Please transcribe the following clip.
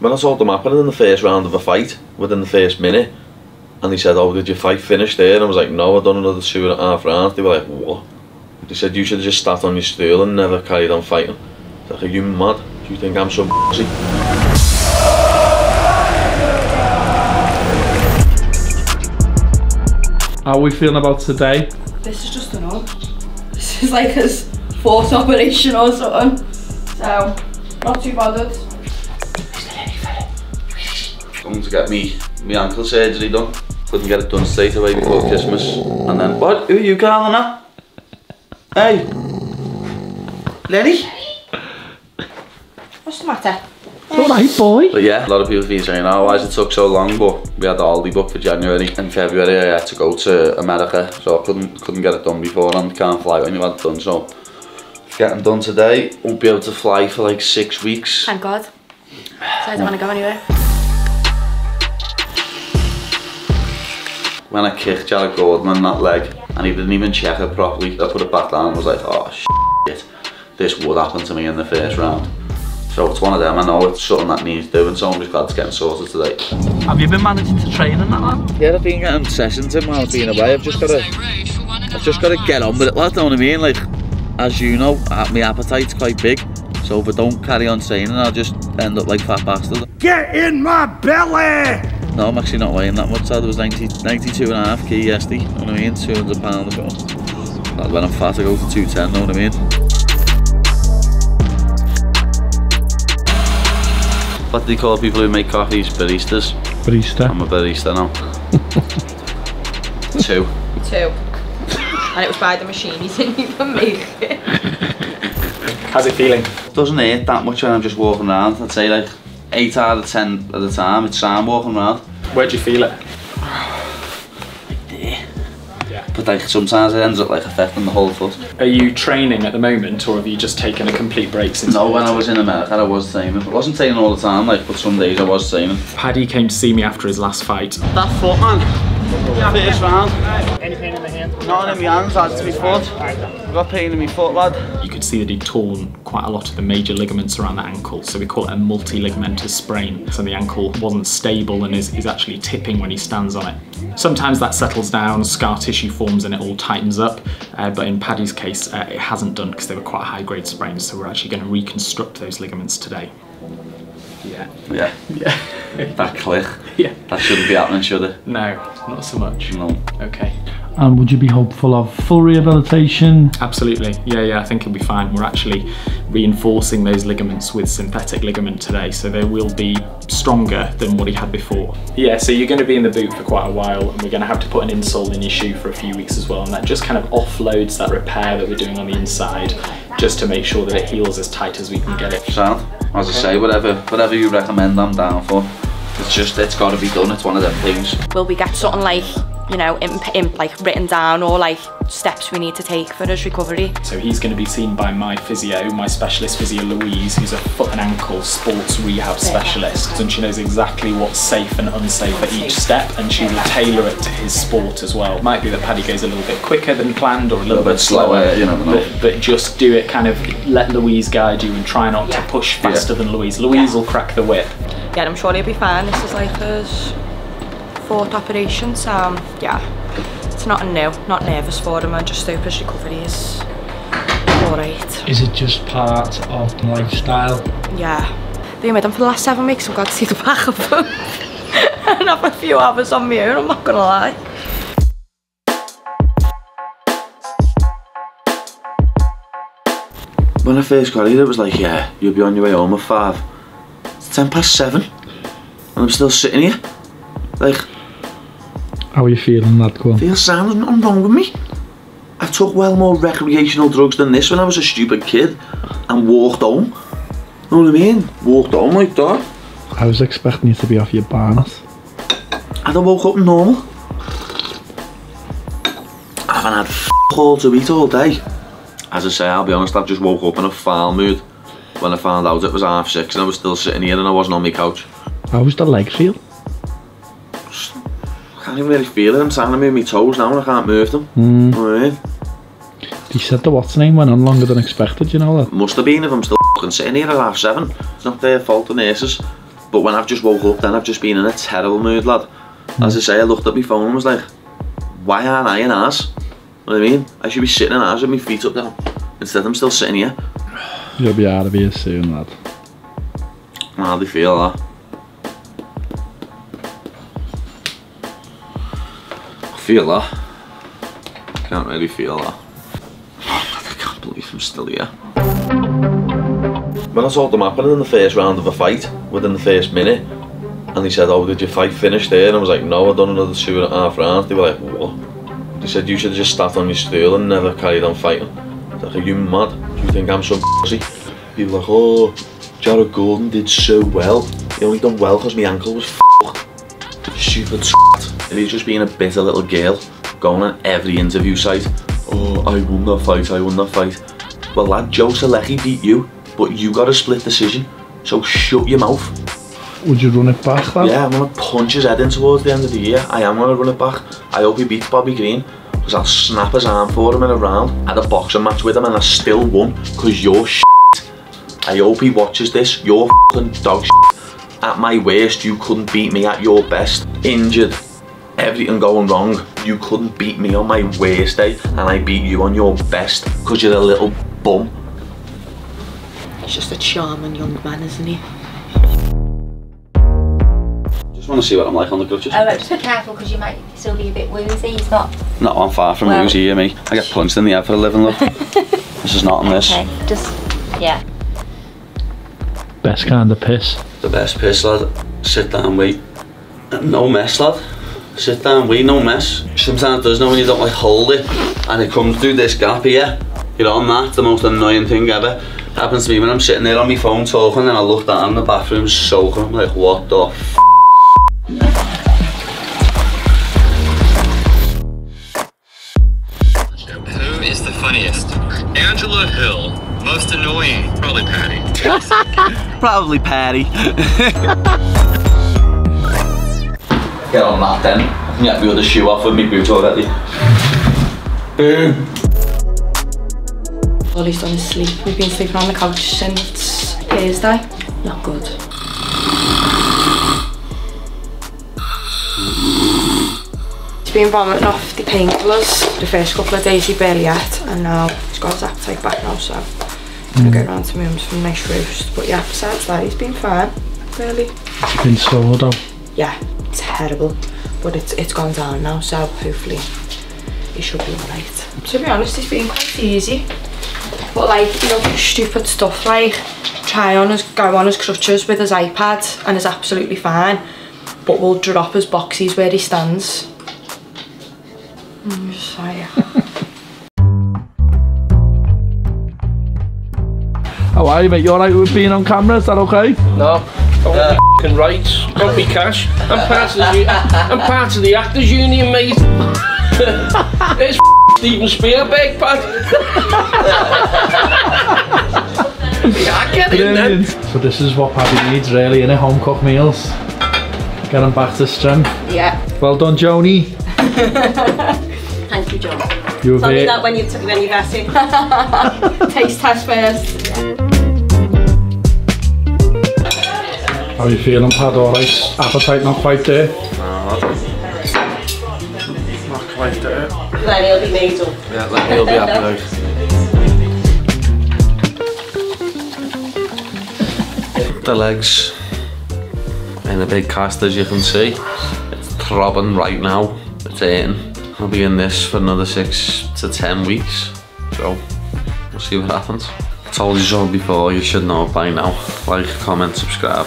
When I told them happening in the first round of a fight, within the first minute, and they said, oh, did your fight finish there? And I was like, no, I've done another 2.5 rounds. They were like, what? They said, you should have just sat on your stool and never carried on fighting. I was like, are you mad? Do you think I'm some pussy? How are we feeling about today? This is just an odd. This is like his fourth operation or something. So, not too bothered. Going to get me ankle surgery done. Couldn't get it done straight away before Christmas. And then, what? Who are you calling that? Hey! Lenny? What's the matter? Alright, boy. But yeah, a lot of people have been saying, oh, why does it took so long? But we had the holiday book for January and February. I had to go to America, so I couldn't get it done before, and can't fly when you had it done. So getting done today, won't be able to fly for like 6 weeks. Thank God. So I don't want to go anywhere. When I kicked Jared Gordon in that leg, and he didn't even check it properly, I put it back down and was like, oh shit, this would happen to me in the first round. So it's one of them, I know it's something that needs doing, so I'm just glad it's getting sorted today. Have you been managing to train in that, lad? Yeah, I've been getting sessions in while I've been away. I've just got to get on with it, lad, know what I mean? Like, as you know, my appetite's quite big, so if I don't carry on training, I'll just end up like fat bastard. Get in my belly! No, I'm actually not weighing that much, lad. There was 92.5 kg yesterday, know what I mean? 200 pounds ago. Lad, when I'm fat, I go to 210, know what I mean? What do they call people who make coffees? Baristas? Barista. I'm a barista now. Two. And it was by the machine, you didn't even make it. How's it feeling? It doesn't hurt that much when I'm just walking around. I'd say like 8 out of 10 at the time, it's Sam walking around. Where do you feel it? Like there. Yeah. But like sometimes it ends up like affecting the whole foot. Are you training at the moment, or have you just taken a complete break since? No, when I was in America I was training. I wasn't training all the time, like, but some days I was training. Paddy came to see me after his last fight. That foot, man. First round. Anything in the hand? Not in my hands, lad, to my foot. I've got pain in my foot, lad. You could see that he'd torn quite a lot of the major ligaments around the ankle, so we call it a multi-ligamentous sprain. So the ankle wasn't stable and is actually tipping when he stands on it. Sometimes that settles down, scar tissue forms and it all tightens up, but in Paddy's case, it hasn't done because they were quite high-grade sprains, so we're actually going to reconstruct those ligaments today. Yeah. That click. Yeah. That shouldn't be happening, should it? No, not so much. No. Okay. And would you be hopeful of full rehabilitation? Absolutely. Yeah, I think it'll be fine. We're actually reinforcing those ligaments with synthetic ligament today, so they will be stronger than what he had before. Yeah, so you're going to be in the boot for quite a while, and we're going to have to put an insole in your shoe for a few weeks as well, and that just kind of offloads that repair that we're doing on the inside, just to make sure that it heals as tight as we can get it. So, as I say, whatever you recommend, I'm down for. It's just, it's got to be done. It's one of them things. Will we get something like, you know, like written down, or like steps we need to take for his recovery? So he's going to be seen by my physio, my specialist physio Louise, who's a foot and ankle sports rehab specialist, and she knows exactly what's safe and unsafe for each step, and she will tailor it to his sport as well. It might be that Paddy goes a little bit quicker than planned, or a little bit slower, you know, but just do it, kind of let Louise guide you and try not to push faster than Louise. Louise will crack the whip. Yeah, I'm sure he'll be fine. This is like his fourth operation, so yeah, it's nothing new, not nervous for him. I just hope his recovery is alright. Is it just part of the lifestyle? Yeah. Been with him for the last 7 weeks, I'm glad to see the back of him. And have a few hours on my own, I'm not gonna lie. When I first got here, it was like, yeah, you'll be on your way home at 5. It's 7:10, and I'm still sitting here. Like, how are you feeling, lad? Go on. Feel sound, there's nothing wrong with me. I took well more recreational drugs than this when I was a stupid kid and walked home. Know what I mean? Walked home like that. I was expecting you to be off your balance. I don't woke up normal. I haven't had f*** all to eat all day. As I say, I'll be honest, I've just woke up in a foul mood when I found out it was 6:30 and I was still sitting here and I wasn't on my couch. How was the leg feel? I can't even really feel it. I'm trying to move my toes now and I can't move them. Alright. He said the what's name went on longer than expected, you know that? Must have been, if I'm still f***ing sitting here at 7:30. It's not their fault, the nurses. But when I've just woke up, then I've just been in a terrible mood, lad. As I say, I looked at my phone and was like, why aren't I an ass? You know what I mean? I should be sitting in ass with my feet up down. Instead, I'm still sitting here. You'll be out of here soon, lad. I hardly feel that. I feel that. I can't really feel that. I can't believe I'm still here. When I told them happening in the first round of a fight, within the first minute, and they said, oh, did your fight finish there? And I was like, no, I've done another 2.5 rounds. They were like, what? They said, you should have just sat on your stool and never carried on fighting. I was like, are you mad? Do you think I'm some pussy? People were like, oh, Jared Gordon did so well. He only done well because my ankle was f***ed. Stupid s***. And he's just being a bitter little girl, going on every interview site. Oh, I won that fight, I won that fight. Well, lad, Joe Lechi beat you, but you got a split decision, so shut your mouth. Would you run it back, lad? Yeah, I'm going to punch his head in towards the end of the year. I am going to run it back. I hope he beats Bobby Green, because I'll snap his arm for him in a round. I had a boxing match with him and I still won, because you're s***. I hope he watches this. You're f***ing dog s***. At my worst, you couldn't beat me. At your best, injured, everything going wrong, you couldn't beat me on my worst day, and I beat you on your best, because you're a little bum. He's just a charming young man, isn't he? I want to see what I'm like on the crutches. Oh, just be careful because you might still be a bit woozy. It's not. No, I'm far from woozy, you me. I get punched in the head for a living, look. This is not on this. Okay, just, yeah. Best kind of piss. The best piss, lad. Sit down, wait. No mess, lad. Sit down, wait, no mess. Sometimes there's no when you don't like hold it and it comes through this gap here. You're on that, the most annoying thing ever. Happens to me when I'm sitting there on my phone talking and I look down in the bathroom soaking. I'm like, what the f***? Who is the funniest? Angela Hill. Most annoying. Probably Paddy. Probably Paddy. Get on that then. I can get the other shoe off with me boot already. Boom. All he's done is sleep. We've been sleeping on the couch since Thursday. Not good. He's been vomiting off the painkillers the first couple of days he barely ate, and now he's got his appetite back now, so I'm going to go round to him for a nice roast. But yeah, besides that, he's been fine, really. He's been slow though? Yeah, terrible, but it's gone down now, so hopefully he should be alright. To be honest, it's been quite easy, but like, you know, stupid stuff like go on his crutches with his iPad and is absolutely fine, but will drop his boxies where he stands. How are you, mate? You alright with being on camera? Is that okay? No. I want my f***ing rights. I want my cash. I'm part of the Actors Union, mate. It's f***ing Steven Spielberg, pad. Yeah, get in then. So this is what Paddy needs, really, innit? Home cooked meals. Get him back to strength. Yeah. Well done, Joni. Thank you, John. You'll tell me that when you've got it. Taste test first. How are you feeling, Pad? All right? Appetite not quite there? No, not quite there. Then he'll be made up. Yeah, then he'll be happy. The legs in a big cast, as you can see. It's throbbing right now. It's hurting. I'll be in this for another 6 to 10 weeks, so we'll see what happens. I told you so before, you should know by now. Like, comment, subscribe.